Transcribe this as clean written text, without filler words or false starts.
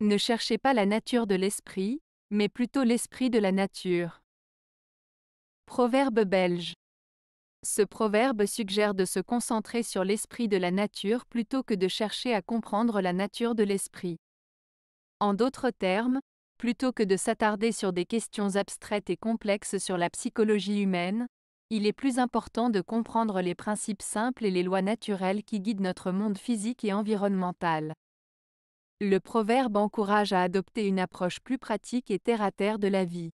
Ne cherchez pas la nature de l'esprit, mais plutôt l'esprit de la nature. Proverbe belge. Ce proverbe suggère de se concentrer sur l'esprit de la nature plutôt que de chercher à comprendre la nature de l'esprit. En d'autres termes, plutôt que de s'attarder sur des questions abstraites et complexes sur la psychologie humaine, il est plus important de comprendre les principes simples et les lois naturelles qui guident notre monde physique et environnemental. Le proverbe encourage à adopter une approche plus pratique et terre-à-terre de la vie.